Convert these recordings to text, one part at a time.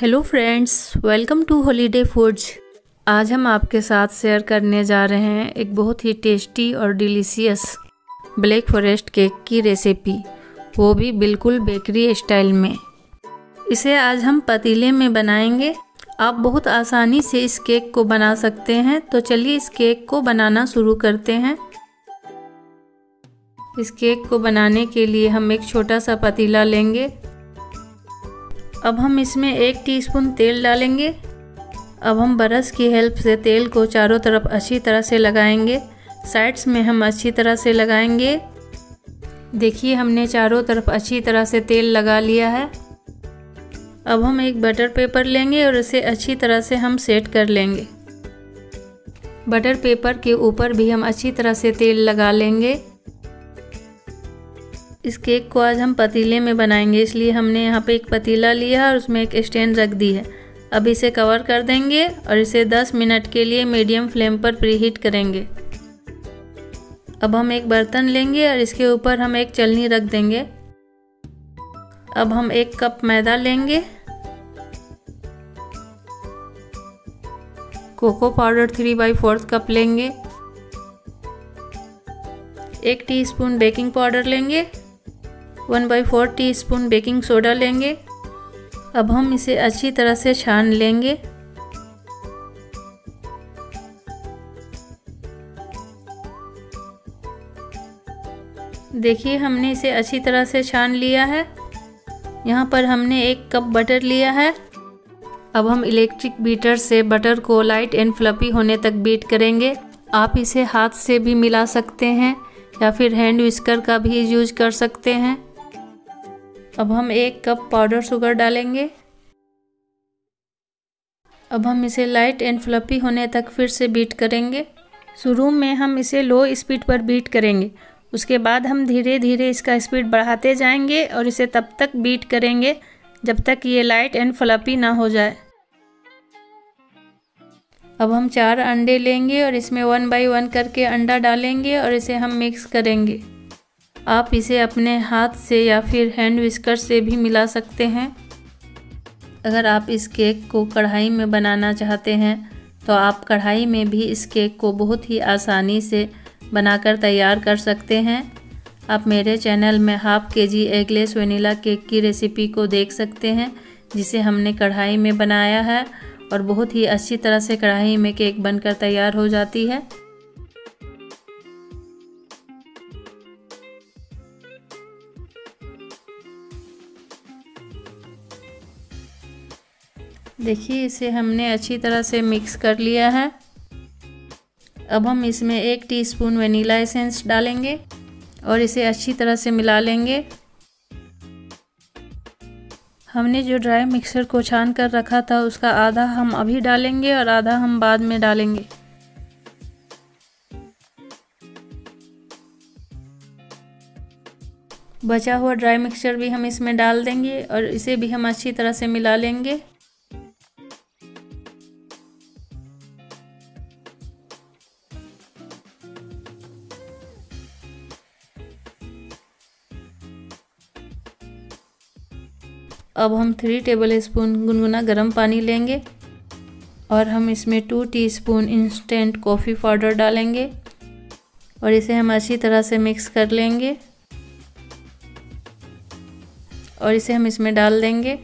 Hello friends, welcome to holiday foods. आज हम आपके साथ शेयर करने जा रहे हैं एक बहुत ही टेस्टी और डिलीशियस ब्लैक फॉरेस्ट केक की रेसिपी, वो भी बिल्कुल बेकरी स्टाइल में। इसे आज हम पतीले में बनाएंगे। आप बहुत आसानी से इस केक को बना सकते हैं। तो चलिए इस केक को बनाना शुरू करते हैं। इस केक को बनाने के लिए हम एक छोटा सा पतीला लेंगे। अब हम इसमें 1 टीस्पून तेल डालेंगे। अब हम ब्रश की हेल्प से तेल को चारों तरफ अच्छी तरह से लगाएंगे। साइड्स में हम अच्छी तरह से लगाएंगे। देखिए, हमने चारों तरफ अच्छी तरह से तेल लगा लिया है। अब हम एक बटर पेपर लेंगे और इसे अच्छी तरह से हम सेट कर लेंगे। बटर पेपर के ऊपर भी हम अच्छी तरह से तेल लगा लेंगे। इस केक को आज हम पतीले में बनाएंगे, इसलिए हमने यहाँ पे एक पतीला लिया और उसमें एक स्टैंड रख दी है। अब इसे कवर कर देंगे और इसे 10 मिनट के लिए मीडियम फ्लेम पर प्रीहीट करेंगे। अब हम एक बर्तन लेंगे और इसके ऊपर हम एक चलनी रख देंगे। अब हम 1 कप मैदा लेंगे। कोको पाउडर 3/4 कप लेंगे। 1 टीस्पून बेकिंग पाउडर लेंगे। 1/4 टीस्पून बेकिंग सोडा लेंगे। अब हम इसे अच्छी तरह से छान लेंगे। देखिए, हमने इसे अच्छी तरह से छान लिया है। यहाँ पर हमने 1 कप बटर लिया है। अब हम इलेक्ट्रिक बीटर से बटर को लाइट एंड फ्लफी होने तक बीट करेंगे। आप इसे हाथ से भी मिला सकते हैं या फिर हैंड व्हिस्कर का भी यूज कर सकते हैं। अब हम 1 कप पाउडर शुगर डालेंगे। अब हम इसे लाइट एंड फ्लफी होने तक फिर से बीट करेंगे। शुरू में हम इसे लो स्पीड पर बीट करेंगे, उसके बाद हम धीरे धीरे इसका स्पीड बढ़ाते जाएंगे और इसे तब तक बीट करेंगे जब तक ये लाइट एंड फ्लफी ना हो जाए। अब हम 4 अंडे लेंगे और इसमें 1/1 करके अंडा डालेंगे और इसे हम मिक्स करेंगे। आप इसे अपने हाथ से या फिर हैंड व्हिस्कर से भी मिला सकते हैं। अगर आप इस केक को कढ़ाई में बनाना चाहते हैं तो आप कढ़ाई में भी इस केक को बहुत ही आसानी से बनाकर तैयार कर सकते हैं। आप मेरे चैनल में 1/2 kg एगलेस वनीला केक की रेसिपी को देख सकते हैं, जिसे हमने कढ़ाई में बनाया है और बहुत ही अच्छी तरह से कढ़ाई में केक बनकर तैयार हो जाती है। देखिए, इसे हमने अच्छी तरह से मिक्स कर लिया है। अब हम इसमें 1 टीस्पून वनीला एसेंस डालेंगे और इसे अच्छी तरह से मिला लेंगे। हमने जो ड्राई मिक्सर को छान कर रखा था उसका आधा हम अभी डालेंगे और आधा हम बाद में डालेंगे। बचा हुआ ड्राई मिक्सचर भी हम इसमें डाल देंगे और इसे भी हम अच्छी तरह से मिला लेंगे। अब हम 3 टेबलस्पून गुनगुना गर्म पानी लेंगे और हम इसमें 2 टीस्पून इंस्टेंट कॉफ़ी पाउडर डालेंगे और इसे हम अच्छी तरह से मिक्स कर लेंगे और इसे हम इसमें डाल देंगे।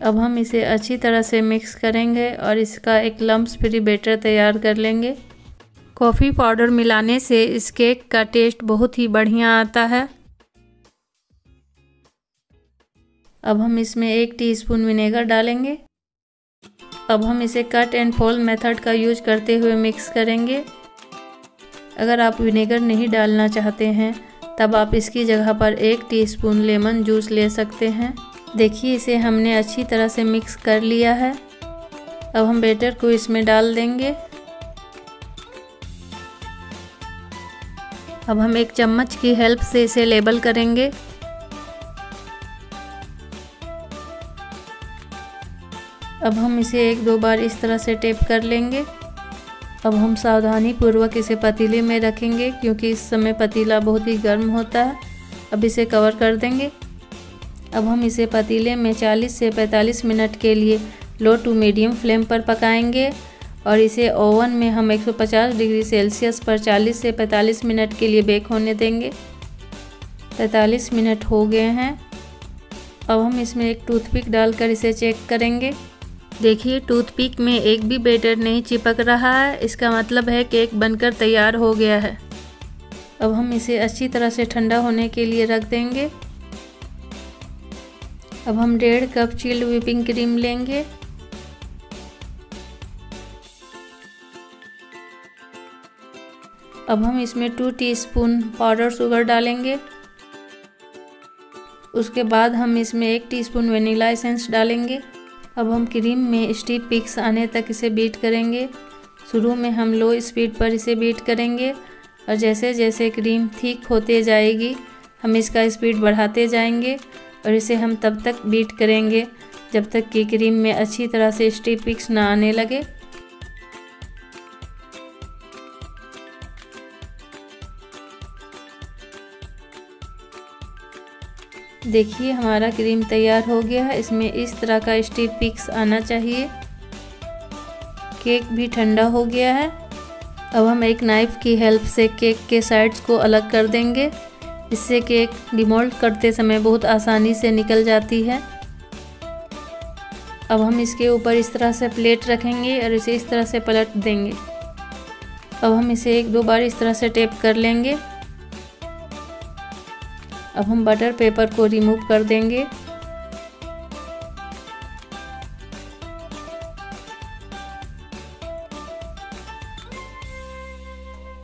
अब हम इसे अच्छी तरह से मिक्स करेंगे और इसका एक लम्स फ्री बैटर तैयार कर लेंगे। कॉफ़ी पाउडर मिलाने से इस केक का टेस्ट बहुत ही बढ़िया आता है। अब हम इसमें 1 टीस्पून विनेगर डालेंगे। अब हम इसे कट एंड फोल्ड मेथड का यूज करते हुए मिक्स करेंगे। अगर आप विनेगर नहीं डालना चाहते हैं तब आप इसकी जगह पर 1 टीस्पून लेमन जूस ले सकते हैं। देखिए, इसे हमने अच्छी तरह से मिक्स कर लिया है। अब हम बैटर को इसमें डाल देंगे। अब हम 1 चम्मच की हेल्प से इसे लेबल करेंगे। अब हम इसे 1-2 बार इस तरह से टेप कर लेंगे। अब हम सावधानी पूर्वक इसे पतीले में रखेंगे क्योंकि इस समय पतीला बहुत ही गर्म होता है। अब इसे कवर कर देंगे। अब हम इसे पतीले में 40 से 45 मिनट के लिए लो टू मीडियम फ्लेम पर पकाएंगे और इसे ओवन में हम 150 डिग्री सेल्सियस पर 40 से 45 मिनट के लिए बेक होने देंगे। 45 मिनट हो गए हैं। अब हम इसमें एक टूथपिक डालकर इसे चेक करेंगे। देखिए टूथपिक में एक भी बैटर नहीं चिपक रहा है, इसका मतलब है केक बनकर तैयार हो गया है। अब हम इसे अच्छी तरह से ठंडा होने के लिए रख देंगे। अब हम 1.5 कप चिल्ड व्हिपिंग क्रीम लेंगे। अब हम इसमें 2 टीस्पून पाउडर शुगर डालेंगे। उसके बाद हम इसमें 1 टीस्पून वेनिला एसेंस डालेंगे। अब हम क्रीम में स्टीव पिक्स आने तक इसे बीट करेंगे। शुरू में हम लो स्पीड पर इसे बीट करेंगे और जैसे जैसे क्रीम ठीक होते जाएगी हम इसका स्पीड बढ़ाते जाएंगे और इसे हम तब तक बीट करेंगे जब तक कि क्रीम में अच्छी तरह से स्टीव पिक्स ना आने लगे। देखिए हमारा क्रीम तैयार हो गया है। इसमें इस तरह का स्टीव पिक्स आना चाहिए। केक भी ठंडा हो गया है। अब हम एक नाइफ़ की हेल्प से केक के साइड्स को अलग कर देंगे। इससे केक डिमोल्ड करते समय बहुत आसानी से निकल जाती है। अब हम इसके ऊपर इस तरह से प्लेट रखेंगे और इसे इस तरह से पलट देंगे। अब हम इसे 1-2 बार इस तरह से टेप कर लेंगे। अब हम बटर पेपर को रिमूव कर देंगे।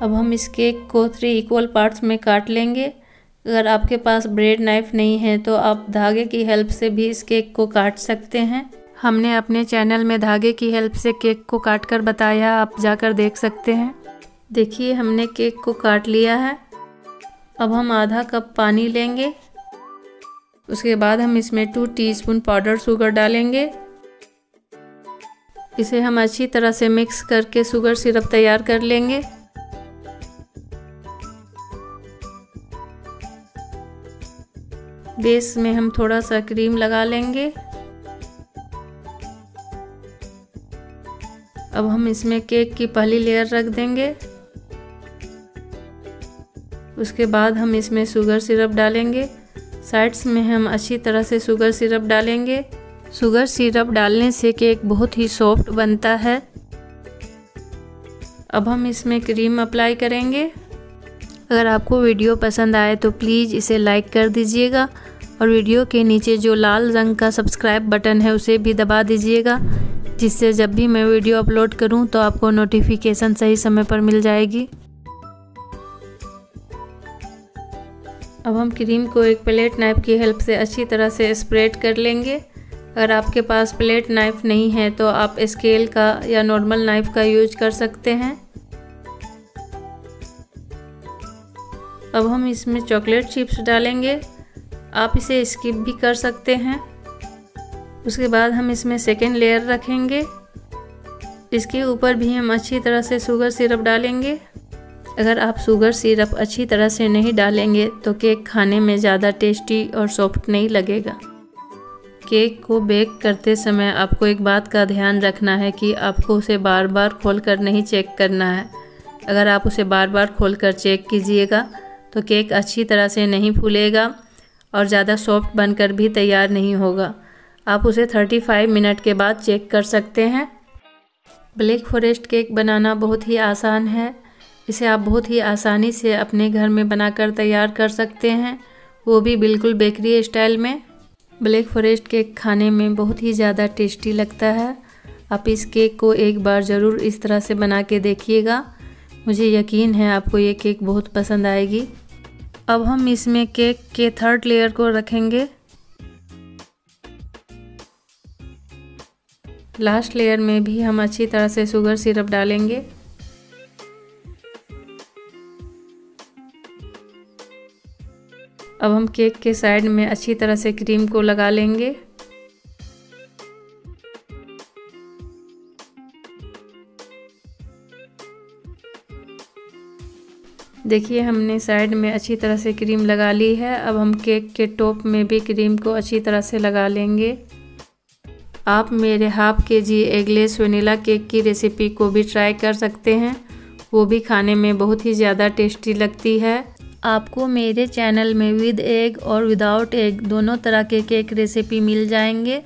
अब हम इस केक को 3 इक्वल पार्ट्स में काट लेंगे। अगर आपके पास ब्रेड नाइफ नहीं है तो आप धागे की हेल्प से भी इस केक को काट सकते हैं। हमने अपने चैनल में धागे की हेल्प से केक को काट कर बताया, आप जाकर देख सकते हैं। देखिए हमने केक को काट लिया है। अब हम 1/2 कप पानी लेंगे। उसके बाद हम इसमें 2 टीस्पून पाउडर शुगर डालेंगे। इसे हम अच्छी तरह से मिक्स करके शुगर सिरप तैयार कर लेंगे। बेस में हम थोड़ा सा क्रीम लगा लेंगे। अब हम इसमें केक की पहली लेयर रख देंगे। उसके बाद हम इसमें शुगर सिरप डालेंगे। साइड्स में हम अच्छी तरह से शुगर सिरप डालेंगे। शुगर सिरप डालने से केक बहुत ही सॉफ्ट बनता है। अब हम इसमें क्रीम अप्लाई करेंगे। अगर आपको वीडियो पसंद आए तो प्लीज़ इसे लाइक कर दीजिएगा और वीडियो के नीचे जो लाल रंग का सब्सक्राइब बटन है उसे भी दबा दीजिएगा, जिससे जब भी मैं वीडियो अपलोड करूँ तो आपको नोटिफिकेशन सही समय पर मिल जाएगी। अब हम क्रीम को एक प्लेट नाइफ की हेल्प से अच्छी तरह से स्प्रेड कर लेंगे। अगर आपके पास प्लेट नाइफ नहीं है तो आप स्केल का या नॉर्मल नाइफ का यूज कर सकते हैं। अब हम इसमें चॉकलेट चिप्स डालेंगे। आप इसे स्किप भी कर सकते हैं। उसके बाद हम इसमें सेकेंड लेयर रखेंगे। इसके ऊपर भी हम अच्छी तरह से शुगर सिरप डालेंगे। अगर आप शुगर सिरप अच्छी तरह से नहीं डालेंगे तो केक खाने में ज़्यादा टेस्टी और सॉफ्ट नहीं लगेगा। केक को बेक करते समय आपको एक बात का ध्यान रखना है कि आपको उसे बार बार खोलकर नहीं चेक करना है। अगर आप उसे बार बार खोलकर चेक कीजिएगा तो केक अच्छी तरह से नहीं फूलेगा और ज़्यादा सॉफ्ट बनकर भी तैयार नहीं होगा। आप उसे 35 मिनट के बाद चेक कर सकते हैं। ब्लैक फॉरेस्ट केक बनाना बहुत ही आसान है। इसे आप बहुत ही आसानी से अपने घर में बनाकर तैयार कर सकते हैं, वो भी बिल्कुल बेकरी स्टाइल में। ब्लैक फॉरेस्ट केक खाने में बहुत ही ज़्यादा टेस्टी लगता है। आप इस केक को एक बार ज़रूर इस तरह से बना के देखिएगा। मुझे यकीन है आपको ये केक बहुत पसंद आएगी। अब हम इसमें केक के 3rd लेयर को रखेंगे। लास्ट लेयर में भी हम अच्छी तरह से शुगर सिरप डालेंगे। अब हम केक के साइड में अच्छी तरह से क्रीम को लगा लेंगे। देखिए हमने साइड में अच्छी तरह से क्रीम लगा ली है। अब हम केक के टॉप में भी क्रीम को अच्छी तरह से लगा लेंगे। आप मेरे 1/2 kg एगलेस वनीला केक की रेसिपी को भी ट्राई कर सकते हैं, वो भी खाने में बहुत ही ज़्यादा टेस्टी लगती है। आपको मेरे चैनल में विद एग और विदाउट एग दोनों तरह के केक रेसिपी मिल जाएंगे।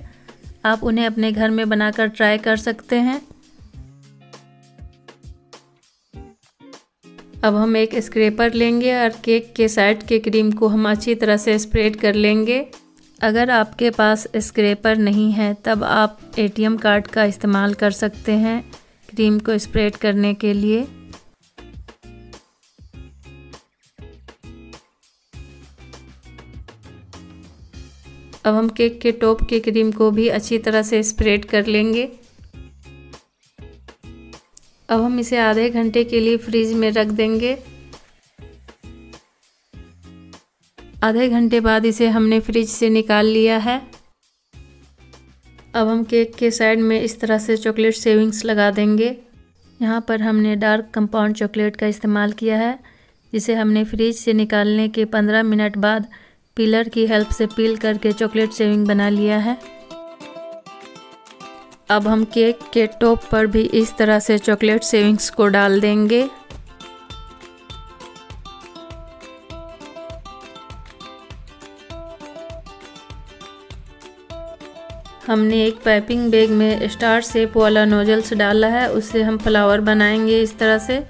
आप उन्हें अपने घर में बनाकर ट्राई कर सकते हैं। अब हम एक स्क्रैपर लेंगे और केक के साइड के क्रीम को हम अच्छी तरह से स्प्रेड कर लेंगे। अगर आपके पास स्क्रैपर नहीं है तब आप ATM कार्ड का इस्तेमाल कर सकते हैं क्रीम को स्प्रेड करने के लिए। अब हम केक के टॉप के क्रीम को भी अच्छी तरह से स्प्रेड कर लेंगे। अब हम इसे आधे घंटे के लिए फ्रीज में रख देंगे। आधे घंटे बाद इसे हमने फ्रिज से निकाल लिया है। अब हम केक के साइड में इस तरह से चॉकलेट शेविंग्स लगा देंगे। यहाँ पर हमने डार्क कंपाउंड चॉकलेट का इस्तेमाल किया है, जिसे हमने फ्रिज से निकालने के 15 मिनट बाद पीलर की हेल्प से पील करके चॉकलेट शेविंग बना लिया है। अब हम केक के टॉप पर भी इस तरह से चॉकलेट शेविंग्स को डाल देंगे। हमने एक पैकिंग बैग में स्टार शेप वाला नोजल्स डाला है, उससे हम फ्लावर बनाएंगे इस तरह से।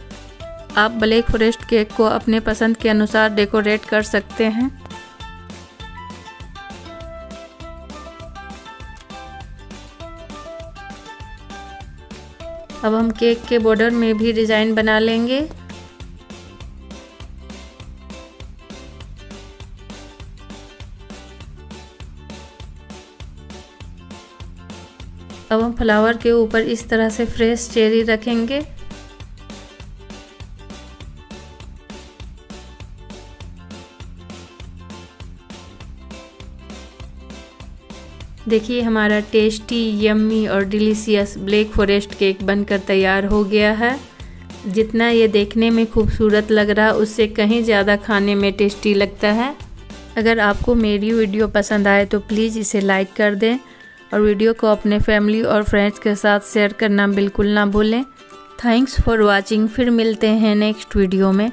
आप ब्लैक फॉरेस्ट केक को अपने पसंद के अनुसार डेकोरेट कर सकते हैं। अब हम केक के बॉर्डर में भी डिज़ाइन बना लेंगे। अब हम फ्लावर के ऊपर इस तरह से फ्रेश चेरी रखेंगे। देखिए हमारा टेस्टी, यम्मी और डिलीशियस ब्लैक फॉरेस्ट केक बनकर तैयार हो गया है। जितना ये देखने में खूबसूरत लग रहा है, उससे कहीं ज़्यादा खाने में टेस्टी लगता है। अगर आपको मेरी वीडियो पसंद आए तो प्लीज़ इसे लाइक कर दें और वीडियो को अपने फैमिली और फ्रेंड्स के साथ शेयर करना बिल्कुल ना भूलें। Thanks for watching. फिर मिलते हैं नेक्स्ट वीडियो में।